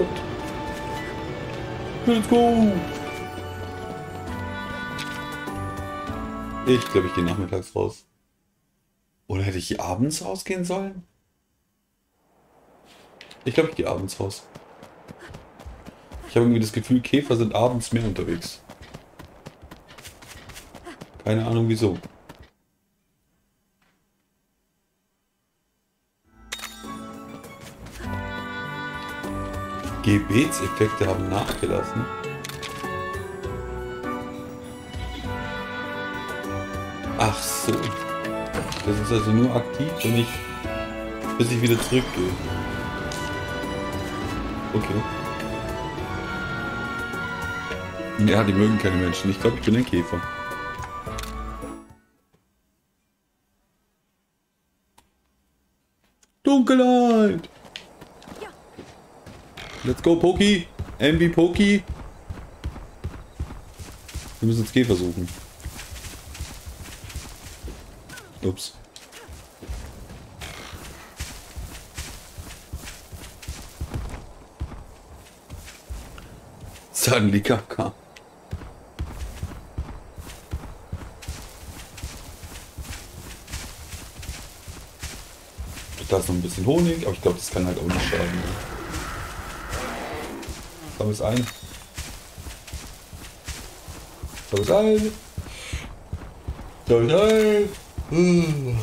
Und let's go! Ich glaube, ich gehe nachmittags raus. Oder hätte ich abends rausgehen sollen? Ich glaube, ich gehe abends raus. Ich habe irgendwie das Gefühl, Käfer sind abends mehr unterwegs. Keine Ahnung wieso. Gebetseffekte haben nachgelassen. Ach so. Das ist also nur aktiv, wenn ich, bis ich wieder zurückgehe. Okay. Ja, die mögen keine Menschen. Ich glaube, ich bin ein Käfer. Dunkelheit! Let's go, Poki! MB Poki! Wir müssen jetzt Käfer suchen. Ups. Suddenly Kafka. Da ist noch ein bisschen Honig, aber ich glaube, das kann halt auch nicht schaden. Sammel es ein. Sammel es ein. Sammel es ein.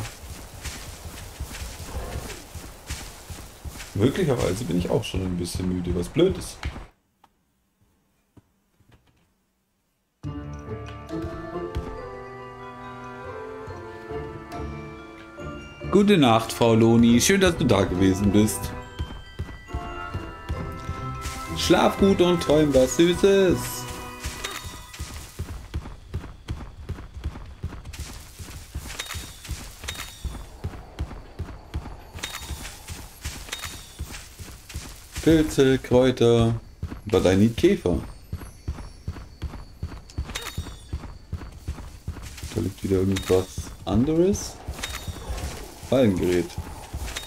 Möglicherweise bin ich auch schon ein bisschen müde, was blöd ist. Gute Nacht, Frau Loni. Schön, dass du da gewesen bist. Schlaf gut und träum was Süßes. Pilze, Kräuter, but I need Käfer. Da liegt wieder irgendwas anderes. Fallengerät.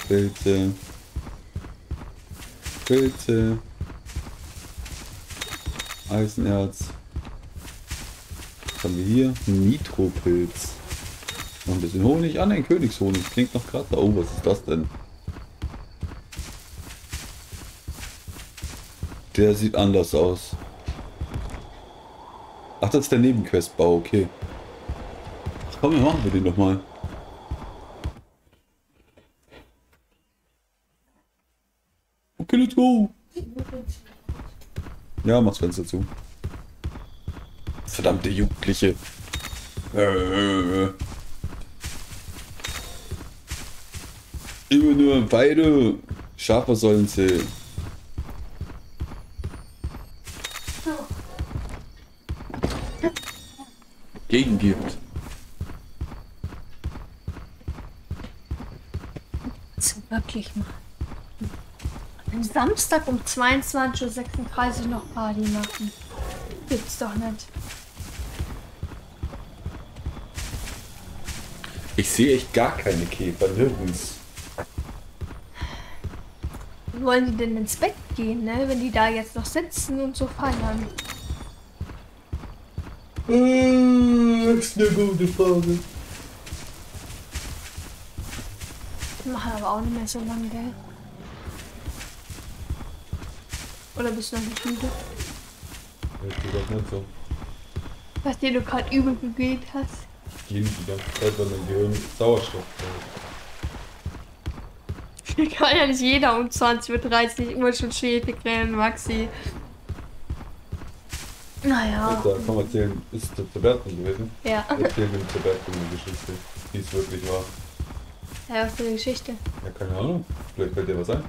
Pilze. Pilze. Eisenerz. Was haben wir hier? Nitropilz. Noch ein bisschen Honig. Ah nein, Königshonig. Klingt noch gerade. Oh, was ist das denn? Der sieht anders aus. Ach, das ist der Nebenquestbau, okay. Komm, wir machen den nochmal. Okay, let's go. Ja, mach's Fenster zu. Verdammte Jugendliche. Immer nur beide Schafe sollen sie. Gegengibt. Also wirklich mal. Am Samstag um 22:36 Uhr noch Party machen. Gibt's doch nicht. Ich sehe echt gar keine Käfer, nirgends. Wie wollen die denn ins Bett gehen, ne? Wenn die da jetzt noch sitzen und so feiern? Das ist eine gute Frage. Wir machen aber auch nicht mehr so lange, gell? Oder bist du noch nicht müde? Ich tue das nicht so. Was dir du gerade übel gegeben hast? Ich gehe die ganze Zeit, weil mein Gehirn Sauerstoff braucht. Kann ja nicht jeder um 20:30 Uhr immer schon schädig rennen, Maxi. Naja. Also, komm, erzählen, ist das Verwertung gewesen? Ja. Erzählen wir Verwertung eine Geschichte, die es wirklich war. Ja, was für eine Geschichte? Ja, keine Ahnung. Vielleicht fällt dir was ein.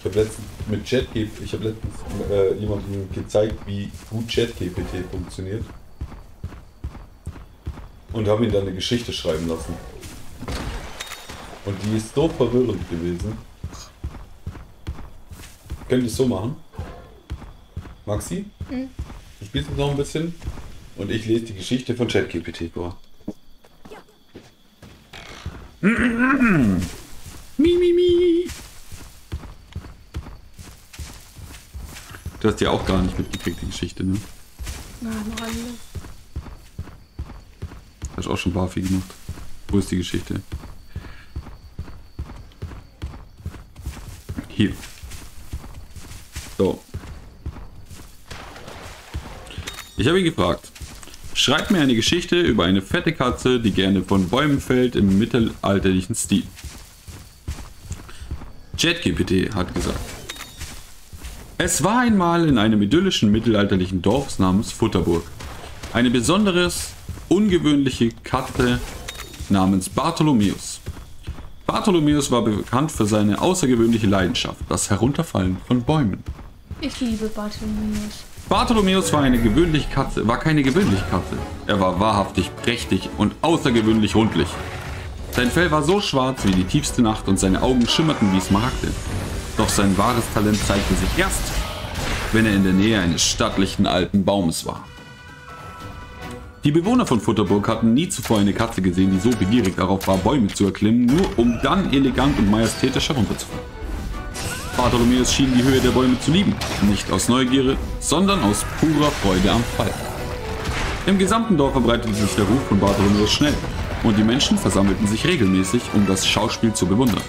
Ich habe letztens mit ChatGPT, jemandem gezeigt, wie gut ChatGPT funktioniert. Und habe ihn dann eine Geschichte schreiben lassen. Und die ist so verwirrend gewesen. Könnte ich so machen. Maxi, du spielst noch ein bisschen und ich lese die Geschichte von ChatGPT vor. Ja. Mi. Du hast ja auch gar nicht mitgekriegt, die Geschichte, ne? Na, am Rande. Hast auch schon Barfi gemacht. Wo ist die Geschichte? Hier. So. Ich habe ihn gefragt. Schreib mir eine Geschichte über eine fette Katze, die gerne von Bäumen fällt im mittelalterlichen Stil. ChatGPT hat gesagt. Es war einmal in einem idyllischen mittelalterlichen Dorf namens Futterburg. Eine besonderes, ungewöhnliche Katze namens Bartholomäus. Bartholomäus war bekannt für seine außergewöhnliche Leidenschaft, das Herunterfallen von Bäumen. Ich liebe Bartholomäus. Bartholomäus war keine gewöhnliche Katze. Er war wahrhaftig prächtig und außergewöhnlich rundlich. Sein Fell war so schwarz wie die tiefste Nacht und seine Augen schimmerten wie Smaragde. Doch sein wahres Talent zeigte sich erst, wenn er in der Nähe eines stattlichen alten Baumes war. Die Bewohner von Futterburg hatten nie zuvor eine Katze gesehen, die so begierig darauf war, Bäume zu erklimmen, nur um dann elegant und majestätisch herunterzufallen. Bartholomäus schien die Höhe der Bäume zu lieben, nicht aus Neugierde, sondern aus purer Freude am Fall. Im gesamten Dorf verbreitete sich der Ruf von Bartholomäus schnell und die Menschen versammelten sich regelmäßig, um das Schauspiel zu bewundern.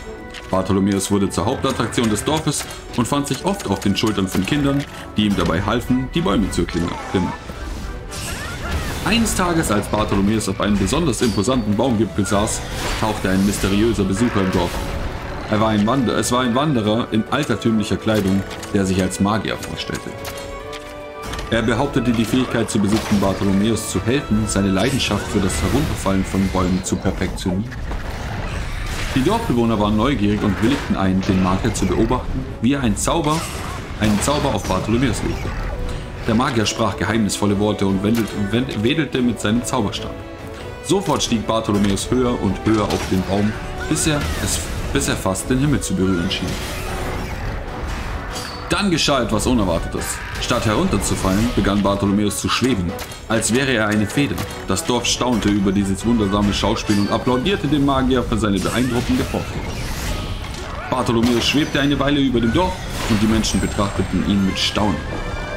Bartholomäus wurde zur Hauptattraktion des Dorfes und fand sich oft auf den Schultern von Kindern, die ihm dabei halfen, die Bäume zu erklimmen. Eines Tages, als Bartholomäus auf einem besonders imposanten Baumgipfel saß, tauchte ein mysteriöser Besucher im Dorf auf. Es war ein Wanderer in altertümlicher Kleidung, der sich als Magier vorstellte. Er behauptete, die Fähigkeit zu besuchten Bartholomäus zu helfen, seine Leidenschaft für das Herunterfallen von Bäumen zu perfektionieren. Die Dorfbewohner waren neugierig und willigten ein, den Magier zu beobachten, wie er einen Zauber auf Bartholomäus legte. Der Magier sprach geheimnisvolle Worte und wedelte mit seinem Zauberstab. Sofort stieg Bartholomäus höher und höher auf den Baum, bis er fast den Himmel zu berühren schien. Dann geschah etwas Unerwartetes. Statt herunterzufallen, begann Bartholomäus zu schweben, als wäre er eine Feder. Das Dorf staunte über dieses wundersame Schauspiel und applaudierte dem Magier für seine beeindruckende Vorstellung. Bartholomäus schwebte eine Weile über dem Dorf und die Menschen betrachteten ihn mit Staunen.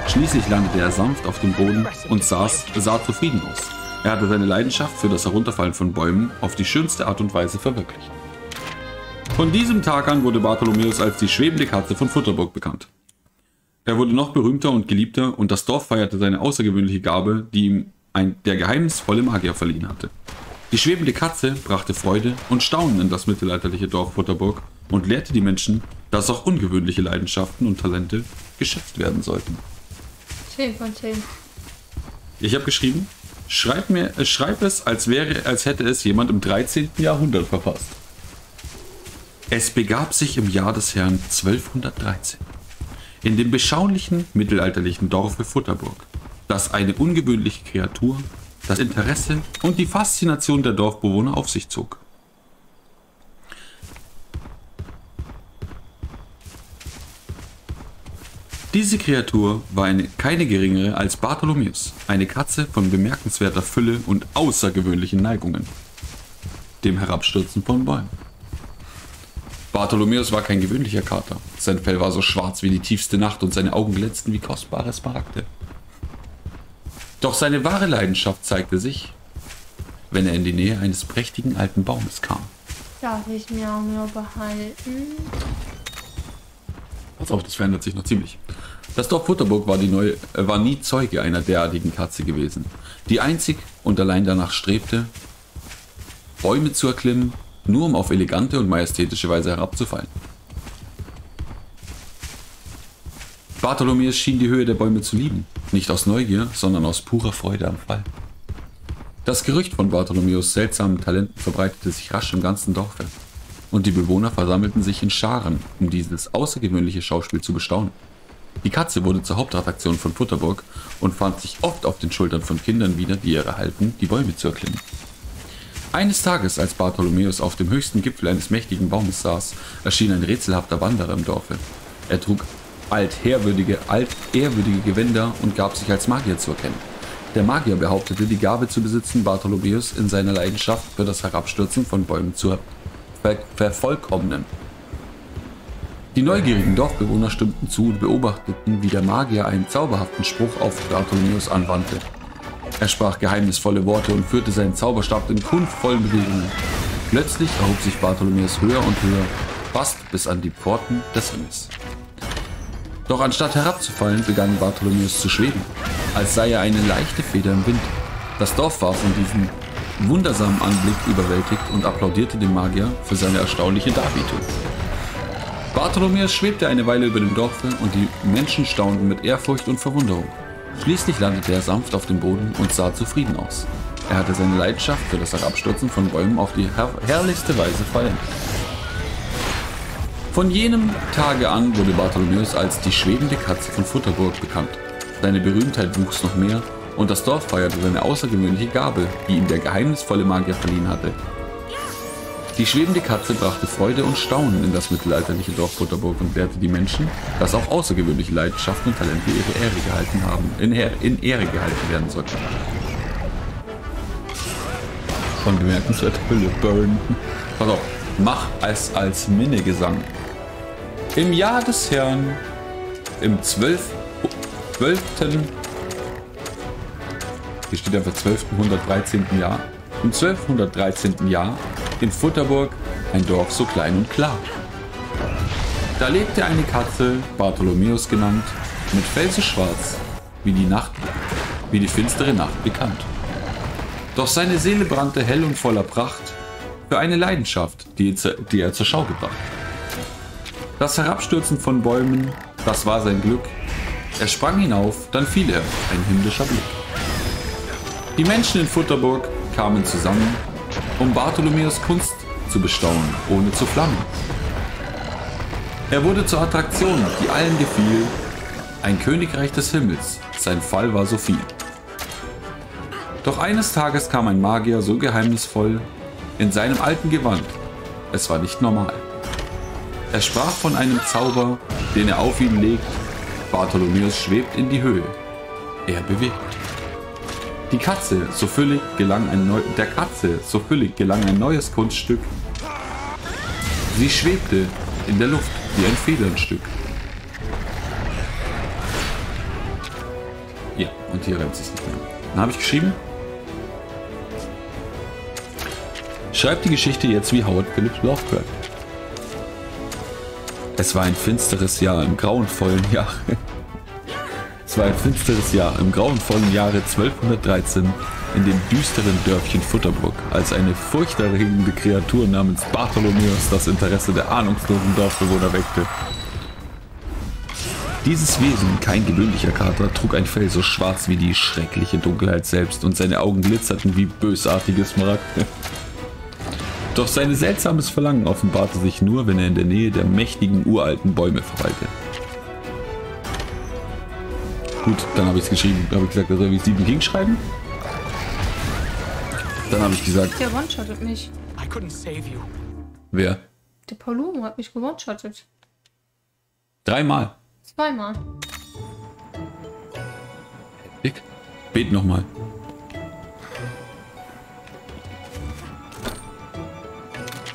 Schließlich landete er sanft auf dem Boden und sah zufrieden aus. Er hatte seine Leidenschaft für das Herunterfallen von Bäumen auf die schönste Art und Weise verwirklicht. Von diesem Tag an wurde Bartholomäus als die schwebende Katze von Futterburg bekannt. Er wurde noch berühmter und geliebter und das Dorf feierte seine außergewöhnliche Gabe, die ihm der geheimnisvolle Magier verliehen hatte. Die schwebende Katze brachte Freude und Staunen in das mittelalterliche Dorf Futterburg und lehrte die Menschen, dass auch ungewöhnliche Leidenschaften und Talente geschätzt werden sollten. 10 von 10. Ich habe geschrieben, schreib es, als hätte es jemand im 13. Jahrhundert verfasst. Es begab sich im Jahr des Herrn 1213 in dem beschaulichen mittelalterlichen Dorfe Futterburg, das eine ungewöhnliche Kreatur, das Interesse und die Faszination der Dorfbewohner auf sich zog. Diese Kreatur war keine geringere als Bartholomäus, eine Katze von bemerkenswerter Fülle und außergewöhnlichen Neigungen, dem Herabstürzen von Bäumen. Bartholomäus war kein gewöhnlicher Kater, sein Fell war so schwarz wie die tiefste Nacht und seine Augen glänzten wie kostbare Smaragde. Doch seine wahre Leidenschaft zeigte sich, wenn er in die Nähe eines prächtigen alten Baumes kam. Darf ich Miau behalten? Pass auf, das verändert sich noch ziemlich. Das Dorf Futterburg war nie Zeuge einer derartigen Katze gewesen, die einzig und allein danach strebte, Bäume zu erklimmen, nur um auf elegante und majestätische Weise herabzufallen. Bartholomäus schien die Höhe der Bäume zu lieben, nicht aus Neugier, sondern aus purer Freude am Fall. Das Gerücht von Bartholomäus' seltsamen Talenten verbreitete sich rasch im ganzen Dorfe. Und die Bewohner versammelten sich in Scharen, um dieses außergewöhnliche Schauspiel zu bestaunen. Die Katze wurde zur Hauptattraktion von Futterburg und fand sich oft auf den Schultern von Kindern wieder, die ihre halfen, die Bäume zu erklimmen. Eines Tages, als Bartholomäus auf dem höchsten Gipfel eines mächtigen Baumes saß, erschien ein rätselhafter Wanderer im Dorfe. Er trug altehrwürdige Gewänder und gab sich als Magier zu erkennen. Der Magier behauptete, die Gabe zu besitzen, Bartholomäus in seiner Leidenschaft für das Herabstürzen von Bäumen zu vervollkommnen. Die neugierigen Dorfbewohner stimmten zu und beobachteten, wie der Magier einen zauberhaften Spruch auf Bartholomäus anwandte. Er sprach geheimnisvolle Worte und führte seinen Zauberstab in kunstvollen Bewegungen. Plötzlich erhob sich Bartholomäus höher und höher, fast bis an die Pforten des Himmels. Doch anstatt herabzufallen, begann Bartholomäus zu schweben, als sei er eine leichte Feder im Wind. Das Dorf war von diesem wundersamen Anblick überwältigt und applaudierte dem Magier für seine erstaunliche Darbietung. Bartholomäus schwebte eine Weile über dem Dorf und die Menschen staunten mit Ehrfurcht und Verwunderung. Schließlich landete er sanft auf dem Boden und sah zufrieden aus. Er hatte seine Leidenschaft für das Herabstürzen von Bäumen auf die herrlichste Weise fallen. Von jenem Tage an wurde Bartholomäus als die schwebende Katze von Futterburg bekannt. Seine Berühmtheit wuchs noch mehr und das Dorf feierte seine außergewöhnliche Gabe, die ihm der geheimnisvolle Magier verliehen hatte. Die schwebende Katze brachte Freude und Staunen in das mittelalterliche Dorf Futterburg und lehrte die Menschen, dass auch außergewöhnliche Leidenschaften und Talente ihre Ehre gehalten haben, in Ehre gehalten werden sollten. Von bemerkenswerter Hülle, Burn. Pass auf. Mach es als Minnegesang. Im Jahr des Herrn, im 12. Hier steht einfach 1213. Jahr. Im 1213. Jahr in Futterburg, ein Dorf so klein und klar. Da lebte eine Katze, Bartholomäus genannt, mit Felse schwarz, wie die finstere Nacht bekannt. Doch seine Seele brannte hell und voller Pracht, für eine Leidenschaft, die er zur Schau gebracht. Das Herabstürzen von Bäumen, das war sein Glück. Er sprang hinauf, dann fiel er, ein himmlischer Blick. Die Menschen in Futterburg kamen zusammen, um Bartholomäus Kunst zu bestaunen, ohne zu flammen. Er wurde zur Attraktion, die allen gefiel, ein Königreich des Himmels, sein Fall war so viel. Doch eines Tages kam ein Magier so geheimnisvoll, in seinem alten Gewand. Es war nicht normal. Er sprach von einem Zauber, den er auf ihn legt. Bartholomäus schwebt in die Höhe. Er bewegt. Der Katze so füllig gelang ein neues Kunststück. Sie schwebte in der Luft wie ein Federnstück. Ja, und hier rennt es nicht mehr. Dann habe ich geschrieben. Schreibt die Geschichte jetzt wie Howard Phillips Lovecraft. Es war ein finsteres Jahr im grauenvollen Jahre. Es war ein finsteres Jahr im grauenvollen Jahre 1213 in dem düsteren Dörfchen Futterburg, als eine furchterregende Kreatur namens Bartholomäus das Interesse der ahnungslosen Dorfbewohner weckte. Dieses Wesen, kein gewöhnlicher Kater, trug ein Fell so schwarz wie die schreckliche Dunkelheit selbst und seine Augen glitzerten wie bösartiges Smaragde. Doch sein seltsames Verlangen offenbarte sich nur, wenn er in der Nähe der mächtigen uralten Bäume verweilte. Gut, dann habe ich es geschrieben. Habe ich gesagt, da soll ich Stephen King schreiben? Dann habe ich gesagt... Der one-shottet mich. I couldn't save you. Wer? Der Palumo hat mich gewone-shottet. Dreimal. Zweimal. Ich bete nochmal.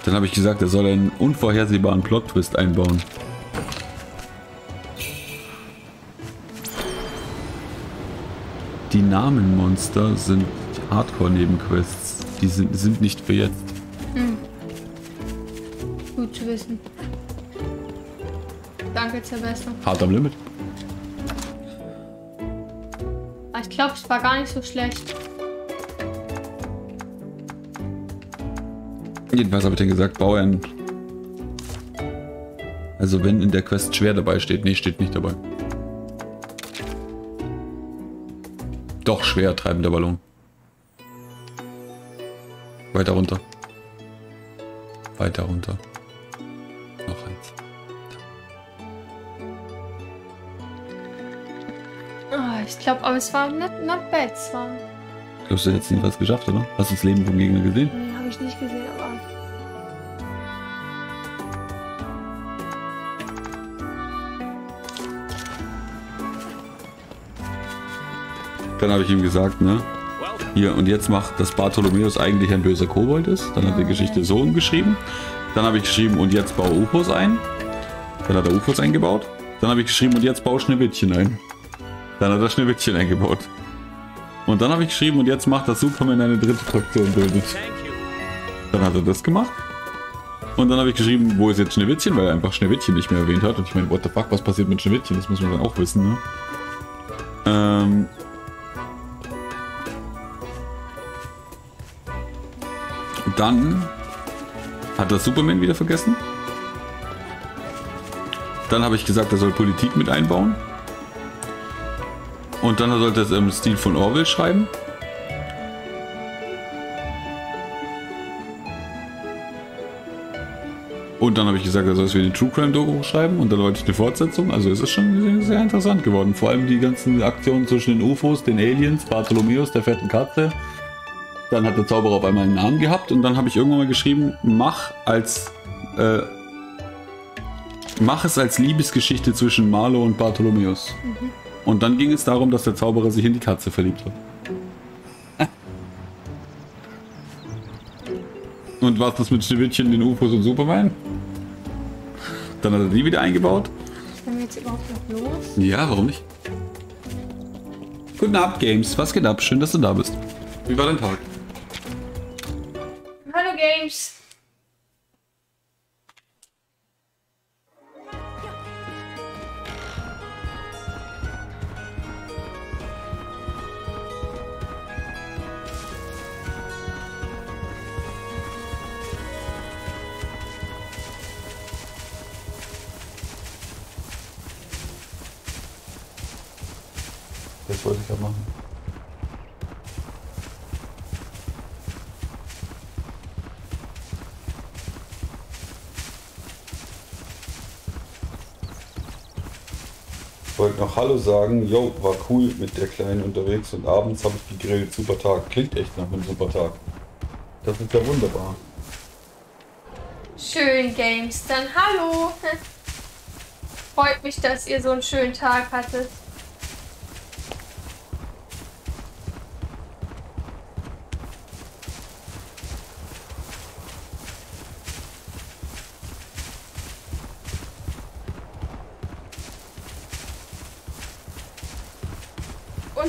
Dann habe ich gesagt, er soll einen unvorhersehbaren Plot-Twist einbauen. Die Namenmonster sind Hardcore-Nebenquests. Die sind nicht für jetzt. Hm. Gut zu wissen. Danke, Silvester. Hart am Limit. Ich glaube, es war gar nicht so schlecht. Jedenfalls habe ich denen gesagt, baue einen. Also wenn in der Quest schwer dabei steht. Nee, steht nicht dabei. Doch schwer, treibender Ballon. Weiter runter. Weiter runter. Noch eins. Oh, ich glaube, aber es war not bad. Es war... Glaubst du, du hättest nie was geschafft, oder? Hast du das Leben vom Gegner gesehen? Nee, habe ich nicht gesehen, aber... Dann habe ich ihm gesagt, ne? Hier, und jetzt macht, dass Bartholomäus eigentlich ein böser Kobold ist. Dann hat er die Geschichte so umgeschrieben. Dann habe ich geschrieben, und jetzt baue Upos ein. Dann hat er UFOs eingebaut. Dann habe ich geschrieben, und jetzt baue Schneewittchen ein. Dann hat er Schneewittchen eingebaut. Und dann habe ich geschrieben, und jetzt macht das Superman eine dritte Fraktion bildet. Dann hat er das gemacht. Und dann habe ich geschrieben, wo ist jetzt Schneewittchen, weil er einfach Schneewittchen nicht mehr erwähnt hat. Und ich meine, what the fuck, was passiert mit Schneewittchen? Das muss man dann auch wissen, ne? Dann hat das Superman wieder vergessen. Dann habe ich gesagt, er soll Politik mit einbauen. Und dann sollte er es im Stil von Orwell schreiben. Und dann habe ich gesagt, er soll es wie eine True Crime Doku schreiben und dann wollte ich eine Fortsetzung. Also es ist schon sehr interessant geworden. Vor allem die ganzen Aktionen zwischen den UFOs, den Aliens, Bartholomäus, der fetten Katze. Dann hat der Zauberer auf einmal einen Namen gehabt und dann habe ich irgendwann mal geschrieben, mach es als Liebesgeschichte zwischen Marlo und Bartholomäus. Mhm. Und dann ging es darum, dass der Zauberer sich in die Katze verliebt hat. Und was das mit Schneewittchen, den UFOs und Superman? Dann hat er die wieder eingebaut. Können wir jetzt überhaupt noch los? Ja, warum nicht? Guten Abend, Games. Was geht ab? Schön, dass du da bist. Wie war dein Tag? Hallo, Games. Das wollte ich ja machen. Ich wollte noch Hallo sagen, yo, war cool mit der Kleinen unterwegs und abends habe ich gegrillt, super Tag. Klingt echt nach einem super Tag. Das ist ja wunderbar. Schön, Games, dann hallo. Freut mich, dass ihr so einen schönen Tag hattet.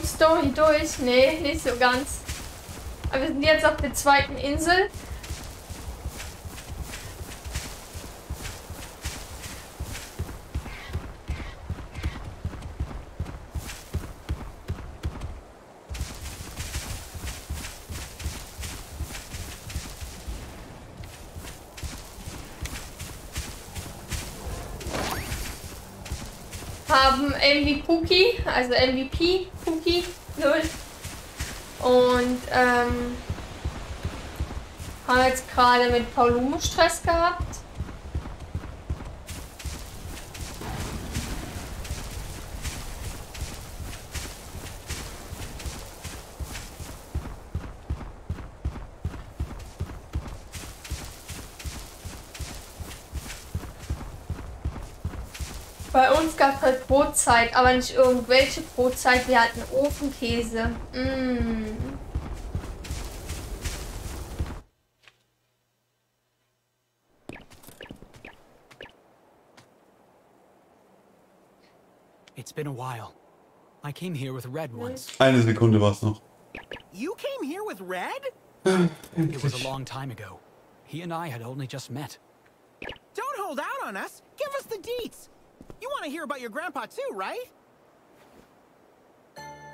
Story durch? Nee, nicht so ganz. Aber wir sind jetzt auf der zweiten Insel. Haben MVP, also MVP. 0 und haben jetzt gerade mit Palumo Stress gehabt. Bei uns gab es halt Brotzeit, aber nicht irgendwelche Brotzeit. Wir hatten Ofenkäse. Mm. It's been a while. I came here with Red once. Eine Sekunde war's noch. You came here with Red? It was a long time ago. He and I had only just met. Don't hold out on us. Give us the deets. You want to hear about your grandpa too, right?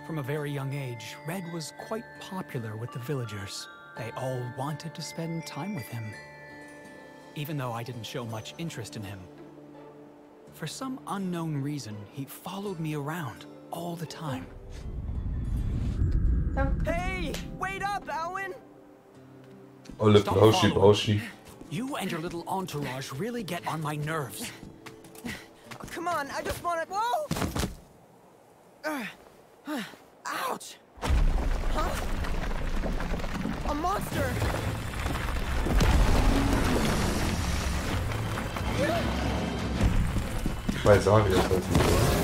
From a very young age, Red was quite popular with the villagers. They all wanted to spend time with him, even though I didn't show much interest in him. For some unknown reason, he followed me around all the time. Hey, wait up, Alwin! Oh, look, Boshi, Boshi. You and your little entourage really get on my nerves. Come on, I just want to... Whoa! Ouch! Huh? A monster! Ich weiß auch, wie das heißt.